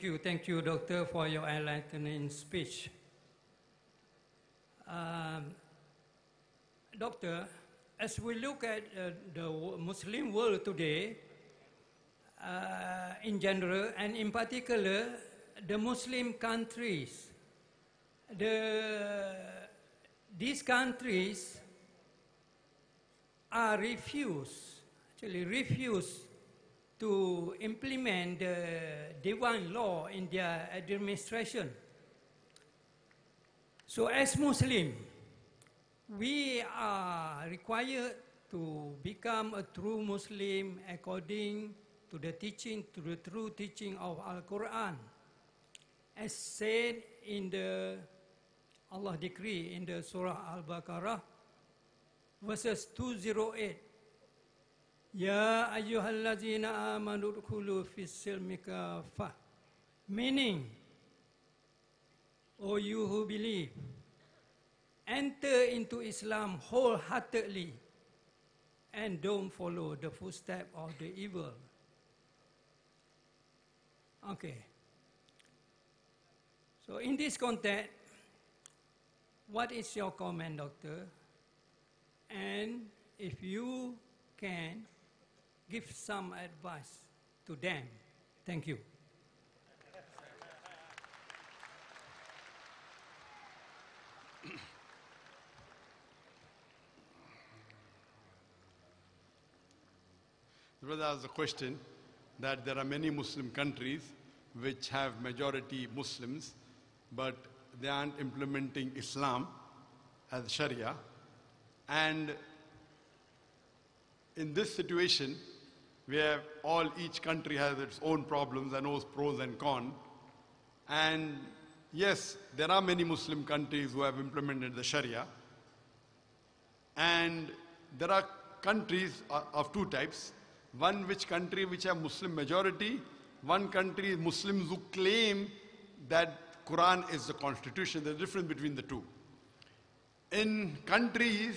Thank you, Doctor, for your enlightening speech. Doctor, as we look at the Muslim world today, in general, and in particular, the Muslim countries, these countries are refuse to implement the divine law in their administration. So as Muslims, we are required to become a true Muslim according to the teaching, to the true teaching of Al-Quran, as said in the Allah decree in the Surah Al-Baqarah, verses 208. Ya ayyuhallazina amanu udkhulu fis-silmi kaffah, meaning, O you who believe, enter into Islam wholeheartedly and don't follow the footsteps of the evil. Okay. So in this context, what is your comment, Doctor? And if you can, give some advice to them. Thank you. The brother asked a question that there are many Muslim countries which have majority Muslims, but they aren't implementing Islam as Sharia. And in this situation, where each country has its own problems and knows pros and cons, and yes, there are many Muslim countries who have implemented the Sharia, and there are countries of two types. One country which have Muslim majority, one country Muslims who claim that Quran is the constitution. There's a difference between the two. In countries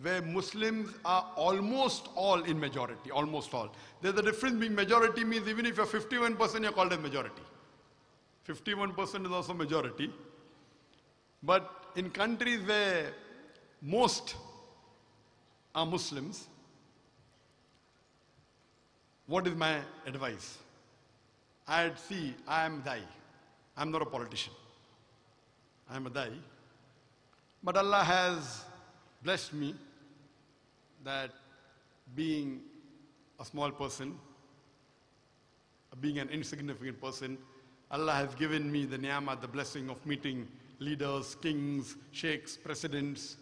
where Muslims are almost all in majority, almost all. There's a difference between majority means even if you're 51%, you're called as majority. 51% is also majority. But in countries where most are Muslims, what is my advice? I'd see, I am Dai. I'm not a politician. I'm a Dai. But Allah has blessed me that being a small person, being an insignificant person, Allah has given me the niyama, the blessing of meeting leaders, kings, sheikhs, presidents,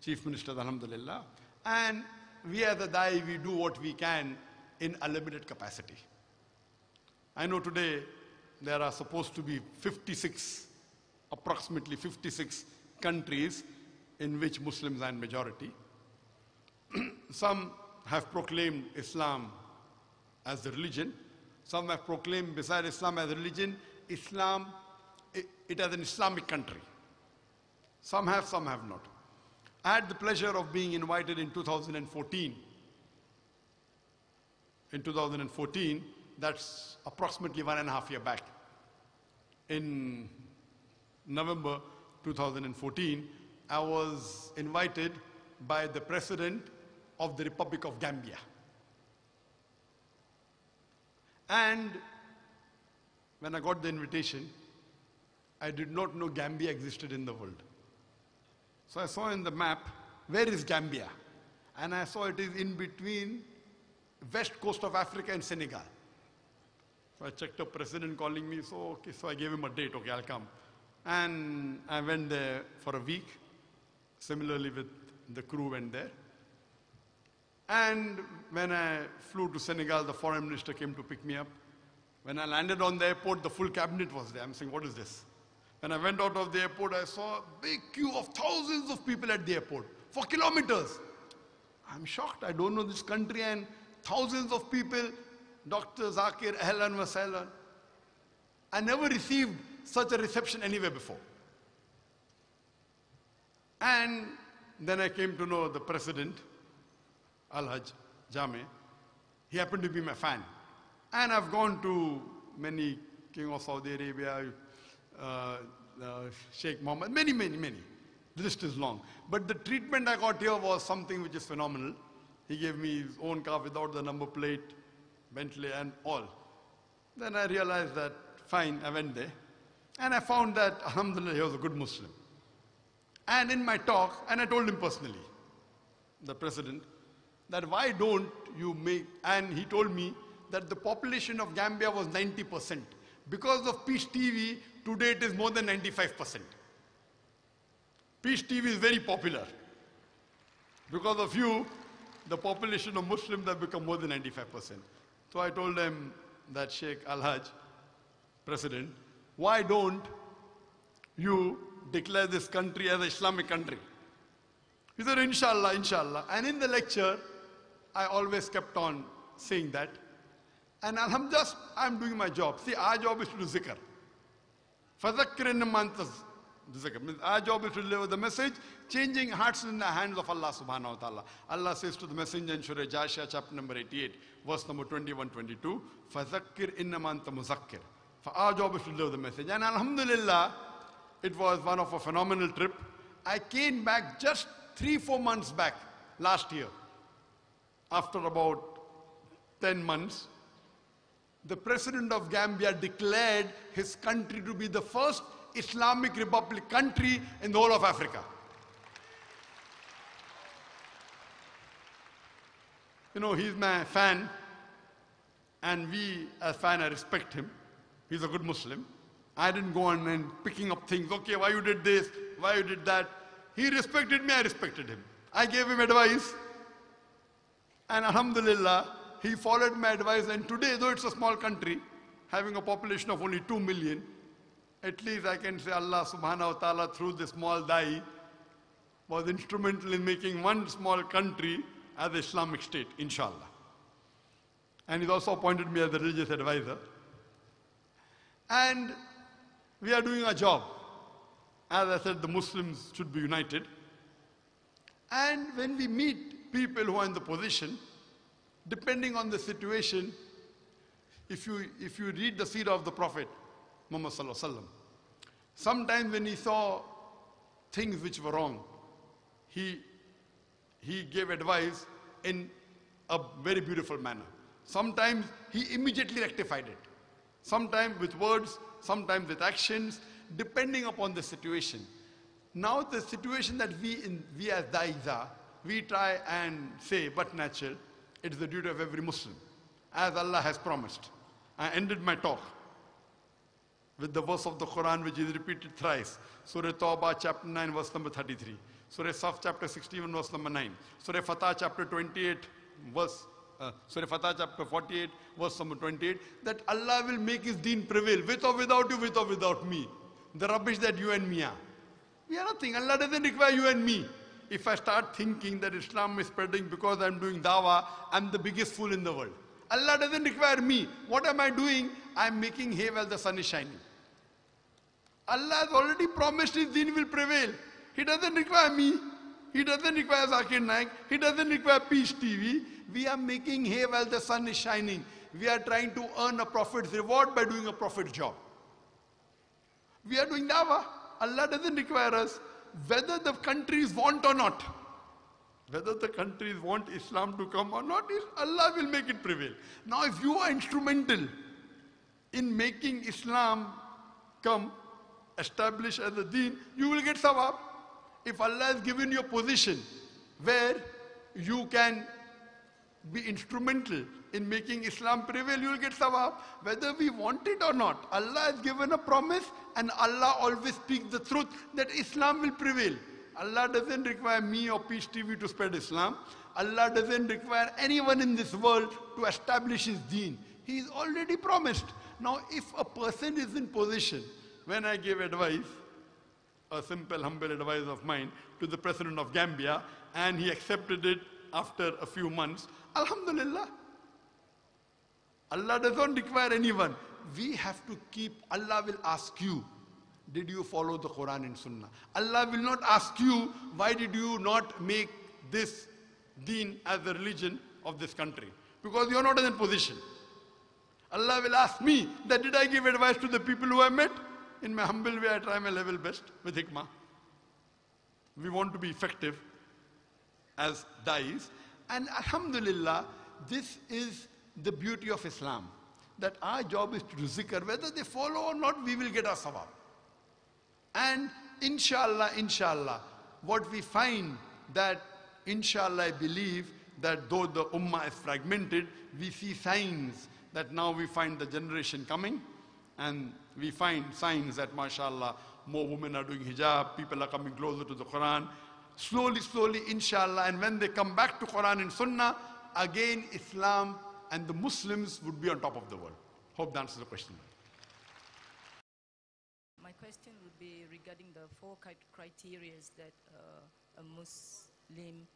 chief ministers, alhamdulillah. And we as a Dai, we do what we can in a limited capacity. I know today there are supposed to be approximately 56 countries in which Muslims are in majority. Some have proclaimed Islam as the religion. Some have proclaimed, beside Islam as a religion, it as an Islamic country. Some have not. I had the pleasure of being invited in 2014. In 2014, that's approximately 1.5 years back. In November 2014, I was invited by the President of the Republic of Gambia. And when I got the invitation, I did not know Gambia existed in the world. So I saw in the map, where is Gambia? And I saw it is in between west coast of Africa and Senegal. So I checked up, President calling me, so okay, so I gave him a date, okay, I'll come. And I went there for a week. Similarly with the crew went there. And when I flew to Senegal, the foreign minister came to pick me up. When I landed on the airport, the full cabinet was there. I'm saying, what is this? When I went out of the airport, I saw a big queue of thousands of people at the airport for kilometers. I'm shocked. I don't know this country and thousands of people. Dr. Zakir, ahlan wa sahlan. I never received such a reception anywhere before. And then I came to know the President, Al Hajj Jammeh. He happened to be my fan. And I've gone to many King of Saudi Arabia, Sheikh Mohammed, many. The list is long. But the treatment I got here was something which is phenomenal. He gave me his own car without the number plate, Bentley and all. Then I realized that, fine, I went there. And I found that, alhamdulillah, he was a good Muslim. And in my talk, and I told him personally, the president, that why don't you make, and he told me that the population of Gambia was 90%. Because of Peace TV, today it is more than 95%. Peace TV is very popular. Because of you, the population of Muslims have become more than 95%. So I told him that, Sheikh Al-Hajj, president, why don't you declare this country as an Islamic country? He said, inshallah, inshallah. And in the lecture, I always kept on saying that. And I'm doing my job. See, our job is to do zikr. Our job is to deliver the message, changing hearts in the hands of Allah subhanahu wa ta'ala. Allah says to the messenger in Shura Jasha, chapter number 88, verse number 21-22, فَذَكِّرْ إِنَّمَا أَنْتَ مُذَكِّرْ. Our job is to deliver the message. And alhamdulillah, it was one of a phenomenal trip. I came back just 3-4 months back, last year. After about 10 months, the president of Gambia declared his country to be the first Islamic Republic country in the whole of Africa. You know, he's my fan, and we, as fan, I respect him. He's a good Muslim. I didn't go on and picking up things, okay, why you did this, why you did that. He respected me, I respected him. I gave him advice, and alhamdulillah, he followed my advice, and today, though it's a small country, having a population of only 2 million, at least I can say Allah subhanahu wa ta'ala through this small da'i was instrumental in making one small country as an Islamic state, inshallah. And he's also appointed me as the religious advisor. And we are doing our job. As I said, the Muslims should be united. And when we meet people who are in the position, depending on the situation, if you read the seerah of the Prophet, Muhammad sallallahu alaihi wasallam, sometimes when he saw things which were wrong, he gave advice in a very beautiful manner. Sometimes he immediately rectified it. Sometimes with words, sometimes with actions, depending upon the situation. Now the situation that we as da'is are, we try and say, but natural, it is the duty of every Muslim, as Allah has promised. I ended my talk with the verse of the Quran, which is repeated thrice. Surah Tawbah, chapter 9, verse number 33. Surah Saf, chapter 61, verse number 9. Surah Fatah, chapter 28, Surah Fatah, chapter 48, verse number 28. That Allah will make His deen prevail, with or without you, with or without me. The rubbish that you and me are. We are nothing. Allah doesn't require you and me. If I start thinking that Islam is spreading because I'm doing dawah, I'm the biggest fool in the world. Allah doesn't require me. What am I doing? I'm making hay while the sun is shining. Allah has already promised His deen will prevail. He doesn't require me. He doesn't require Zakir Naik. He doesn't require Peace TV. We are making hay while the sun is shining. We are trying to earn a prophet's reward by doing a prophet's job. We are doing dawah. Allah doesn't require us. Whether the countries want or not, whether the countries want Islam to come or not, Allah will make it prevail. Now, if you are instrumental in making Islam come, establish as a deen, you will get sawab. If Allah has given you a position where you can be instrumental in making Islam prevail, you will get sawab. Whether we want it or not, Allah has given a promise, and Allah always speaks the truth that Islam will prevail. Allah doesn't require me or Peace TV to spread Islam. Allah doesn't require anyone in this world to establish his deen. He is already promised. Now, if a person is in position, when I gave advice, a simple, humble advice of mine to the president of Gambia, and he accepted it after a few months, alhamdulillah. Allah doesn't require anyone. We have to keep, Allah will ask you, did you follow the Quran and Sunnah? Allah will not ask you, why did you not make this deen as the religion of this country? Because you are not in that position. Allah will ask me that did I give advice to the people who I met? In my humble way, I try my level best with hikmah. We want to be effective as da'is. And alhamdulillah, this is the beauty of Islam, that our job is to do zikr. Whether they follow or not, we will get our sawab. And inshallah, inshallah, what we find that inshallah, I believe that though the ummah is fragmented, we see signs that now we find the generation coming, and we find signs that mashallah, more women are doing hijab, people are coming closer to the Quran. Slowly, slowly, inshallah, and when they come back to Quran and Sunnah, again Islam and the Muslims would be on top of the world. Hope that answers the question. My question would be regarding the four criteria that a Muslim